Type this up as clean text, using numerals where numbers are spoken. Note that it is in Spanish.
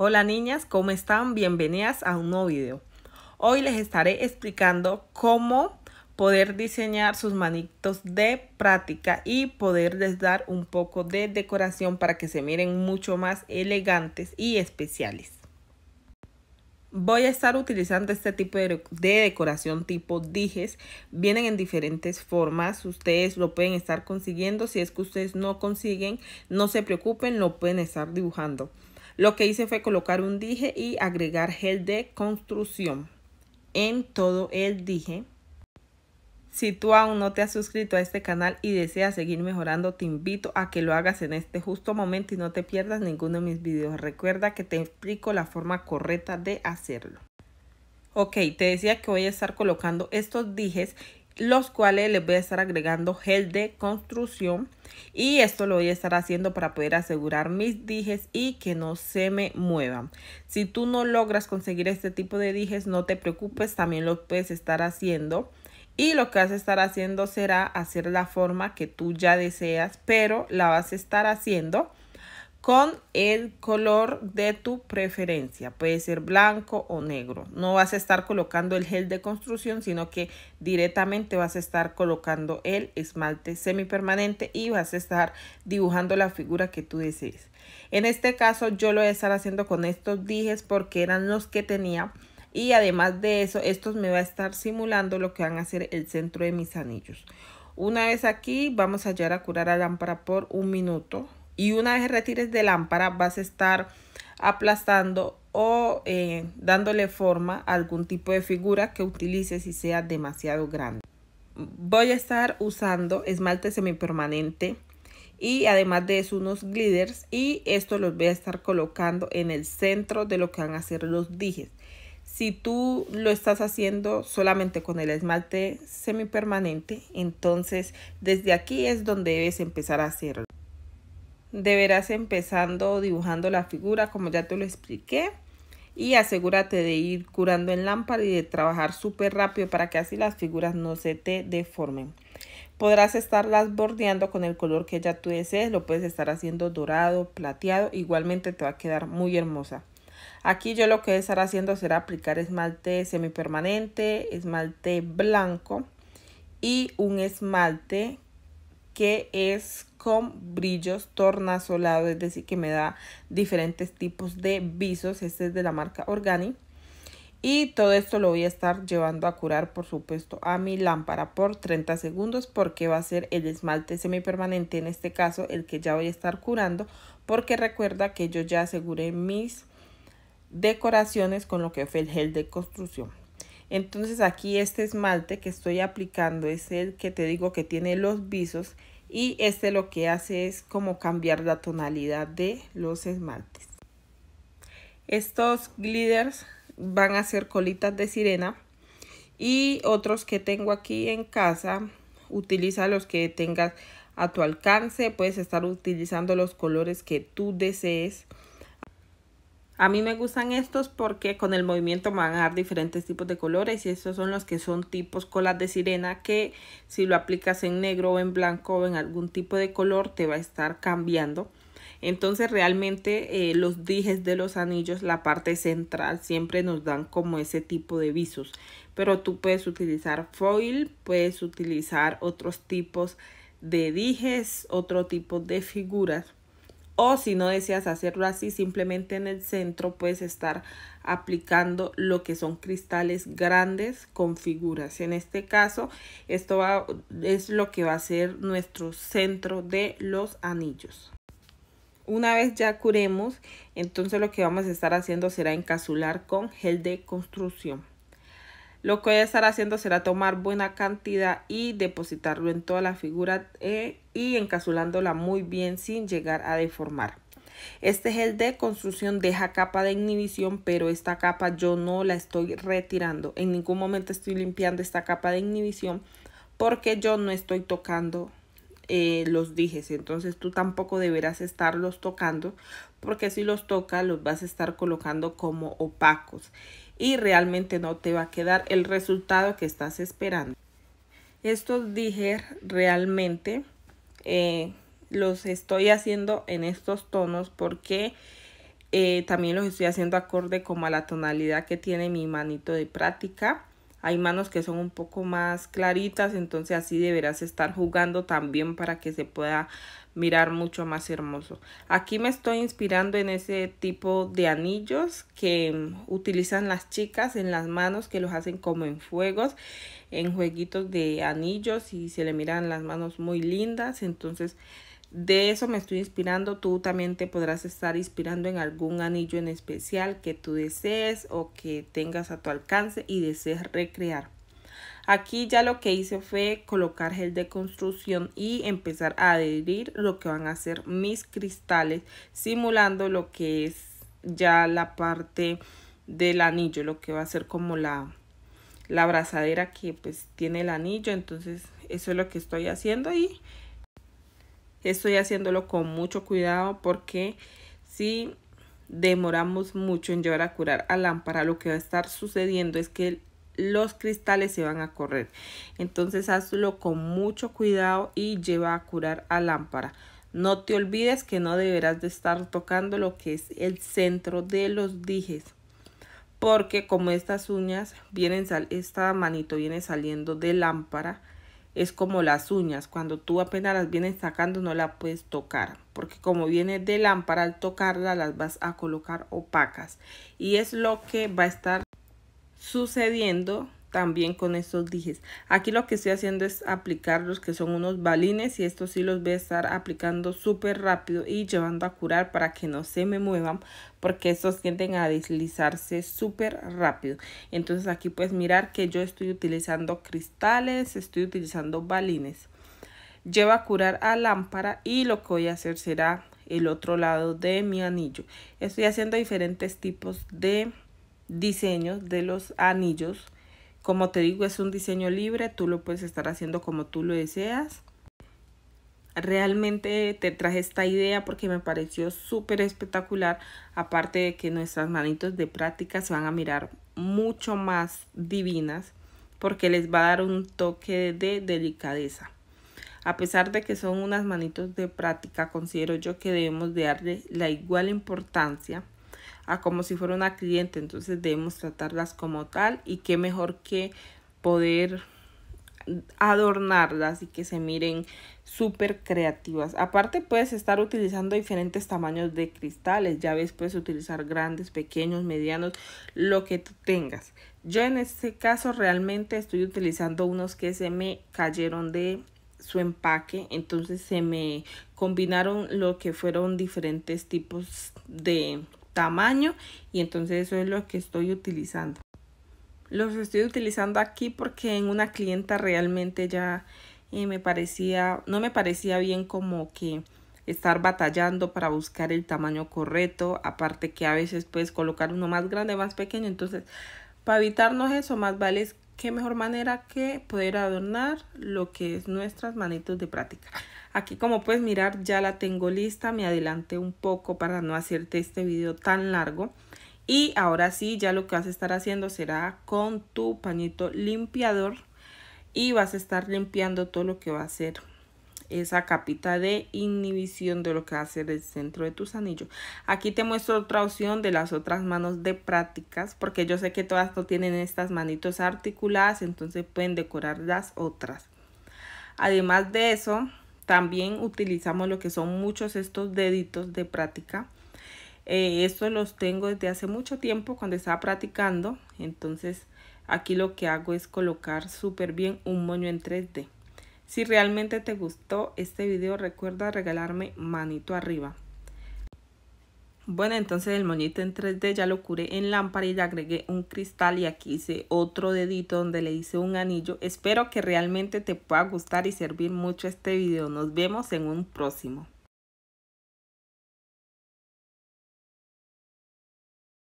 Hola niñas, ¿cómo están? Bienvenidas a un nuevo video. Hoy les estaré explicando cómo poder diseñar sus manitos de práctica y poderles dar un poco de decoración para que se miren mucho más elegantes y especiales. Voy a estar utilizando este tipo de decoración tipo dijes. Vienen en diferentes formas. Ustedes lo pueden estar consiguiendo. Si es que ustedes no consiguen, no se preocupen, lo pueden estar dibujando. Lo que hice fue colocar un dije y agregar gel de construcción en todo el dije. Si tú aún no te has suscrito a este canal y deseas seguir mejorando, te invito a que lo hagas en este justo momento y no te pierdas ninguno de mis videos. Recuerda que te explico la forma correcta de hacerlo. Ok, te decía que voy a estar colocando estos dijes, los cuales les voy a estar agregando gel de construcción, y esto lo voy a estar haciendo para poder asegurar mis dijes y que no se me muevan. Si tú no logras conseguir este tipo de dijes, no te preocupes, también lo puedes estar haciendo, y lo que vas a estar haciendo será hacer la forma que tú ya deseas, pero la vas a estar haciendo con el color de tu preferencia. Puede ser blanco o negro. No vas a estar colocando el gel de construcción, sino que directamente vas a estar colocando el esmalte semipermanente y vas a estar dibujando la figura que tú desees. En este caso yo lo voy a estar haciendo con estos dijes porque eran los que tenía, y además de eso estos me va a estar simulando lo que van a ser el centro de mis anillos. Una vez aquí vamos a llevar a curar la lámpara por un minuto. Y una vez retires de lámpara vas a estar aplastando o dándole forma a algún tipo de figura que utilices y sea demasiado grande. Voy a estar usando esmalte semipermanente y además de eso unos gliders, y esto los voy a estar colocando en el centro de lo que van a ser los dijes. Si tú lo estás haciendo solamente con el esmalte semipermanente, entonces desde aquí es donde debes empezar a hacerlo. Deberás empezando dibujando la figura como ya te lo expliqué, y asegúrate de ir curando en lámpara y de trabajar súper rápido para que así las figuras no se te deformen. Podrás estarlas bordeando con el color que ya tú desees, lo puedes estar haciendo dorado, plateado, igualmente te va a quedar muy hermosa. Aquí yo lo que voy a estar haciendo será aplicar esmalte semipermanente, esmalte blanco y un esmalte que es con brillos tornasolados, es decir que me da diferentes tipos de visos. Este es de la marca Organi, y todo esto lo voy a estar llevando a curar, por supuesto, a mi lámpara por 30 segundos, porque va a ser el esmalte semipermanente, en este caso el que ya voy a estar curando, porque recuerda que yo ya aseguré mis decoraciones con lo que fue el gel de construcción. Entonces aquí este esmalte que estoy aplicando es el que te digo que tiene los visos, y este lo que hace es como cambiar la tonalidad de los esmaltes. Estos gliders van a ser colitas de sirena, y otros que tengo aquí en casa. Utiliza los que tengas a tu alcance, puedes estar utilizando los colores que tú desees. A mí me gustan estos porque con el movimiento me van a dar diferentes tipos de colores, y estos son los que son tipos colas de sirena, que si lo aplicas en negro o en blanco o en algún tipo de color te va a estar cambiando. Entonces realmente los dijes de los anillos, la parte central, siempre nos dan como ese tipo de visos. Pero tú puedes utilizar foil, puedes utilizar otros tipos de dijes, otro tipo de figuras. O si no deseas hacerlo así, simplemente en el centro puedes estar aplicando lo que son cristales grandes con figuras. En este caso, esto es lo que va a ser nuestro centro de los anillos. Una vez ya curemos, entonces lo que vamos a estar haciendo será encapsular con gel de construcción. Lo que voy a estar haciendo será tomar buena cantidad y depositarlo en toda la figura y encapsulándola muy bien sin llegar a deformar. Este gel de construcción deja capa de inhibición, pero esta capa yo no la estoy retirando. En ningún momento estoy limpiando esta capa de inhibición porque yo no estoy tocando los dijes. Entonces tú tampoco deberás estarlos tocando, porque si los tocas los vas a estar colocando como opacos y realmente no te va a quedar el resultado que estás esperando. Estos dijes realmente los estoy haciendo en estos tonos porque También los estoy haciendo acorde como a la tonalidad que tiene mi manito de práctica. Hay manos que son un poco más claritas, entonces así deberás estar jugando también para que se pueda mirar mucho más hermoso. Aquí me estoy inspirando en ese tipo de anillos que utilizan las chicas en las manos, que los hacen como en fuegos, en jueguitos de anillos, y se le miran las manos muy lindas. Entonces de eso me estoy inspirando. Tú también te podrás estar inspirando en algún anillo en especial que tú desees o que tengas a tu alcance y desees recrear. Aquí ya lo que hice fue colocar gel de construcción y empezar a adherir lo que van a ser mis cristales, simulando lo que es ya la parte del anillo, lo que va a ser como la abrazadera que pues tiene el anillo. Entonces eso es lo que estoy haciendo y estoy haciéndolo con mucho cuidado, porque si demoramos mucho en llevar a curar a lámpara, lo que va a estar sucediendo es que los cristales se van a correr. Entonces hazlo con mucho cuidado y lleva a curar a lámpara. No te olvides que no deberás de estar tocando lo que es el centro de los dijes, porque como estas uñas vienen, esta manito viene saliendo de lámpara, es como las uñas, cuando tú apenas las vienes sacando no la puedes tocar, porque como viene de lámpara, al tocarla las vas a colocar opacas, y es lo que va a estar sucediendo también con estos dijes. Aquí lo que estoy haciendo es aplicar los que son unos balines, y estos sí los voy a estar aplicando súper rápido y llevando a curar para que no se me muevan, porque estos tienden a deslizarse súper rápido. Entonces aquí puedes mirar que yo estoy utilizando cristales, estoy utilizando balines. Llevo a curar a lámpara y lo que voy a hacer será el otro lado de mi anillo. Estoy haciendo diferentes tipos de diseños de los anillos. Como te digo, es un diseño libre, tú lo puedes estar haciendo como tú lo deseas. Realmente te traje esta idea porque me pareció súper espectacular, aparte de que nuestras manitos de práctica se van a mirar mucho más divinas, porque les va a dar un toque de delicadeza. A pesar de que son unas manitos de práctica, considero yo que debemos de darle la igual importancia a como si fuera una cliente. Entonces debemos tratarlas como tal, y qué mejor que poder adornarlas y que se miren súper creativas. Aparte puedes estar utilizando diferentes tamaños de cristales, ya ves, puedes utilizar grandes, pequeños, medianos, lo que tú tengas. Yo en este caso realmente estoy utilizando unos que se me cayeron de su empaque, entonces se me combinaron lo que fueron diferentes tipos de tamaño, y entonces eso es lo que estoy utilizando. Los estoy utilizando aquí porque en una clienta realmente ya no me parecía bien como que estar batallando para buscar el tamaño correcto, aparte que a veces puedes colocar uno más grande, más pequeño. Entonces para evitarnos eso, más vale es qué mejor manera que poder adornar lo que es nuestras manitos de práctica. Aquí, como puedes mirar, ya la tengo lista. Me adelanté un poco para no hacerte este video tan largo. Y ahora sí, ya lo que vas a estar haciendo será con tu pañito limpiador, y vas a estar limpiando todo lo que va a ser esa capita de inhibición de lo que va a ser el centro de tus anillos. Aquí te muestro otra opción de las otras manos de prácticas, porque yo sé que todas no tienen estas manitos articuladas, entonces pueden decorar las otras. Además de eso, también utilizamos lo que son muchos estos deditos de práctica. Estos los tengo desde hace mucho tiempo cuando estaba practicando. Entonces aquí lo que hago es colocar súper bien un moño en 3D. Si realmente te gustó este video, recuerda regalarme manito arriba. Bueno, entonces el moñito en 3D ya lo curé en lámpara y le agregué un cristal, y aquí hice otro dedito donde le hice un anillo. Espero que realmente te pueda gustar y servir mucho este video. Nos vemos en un próximo.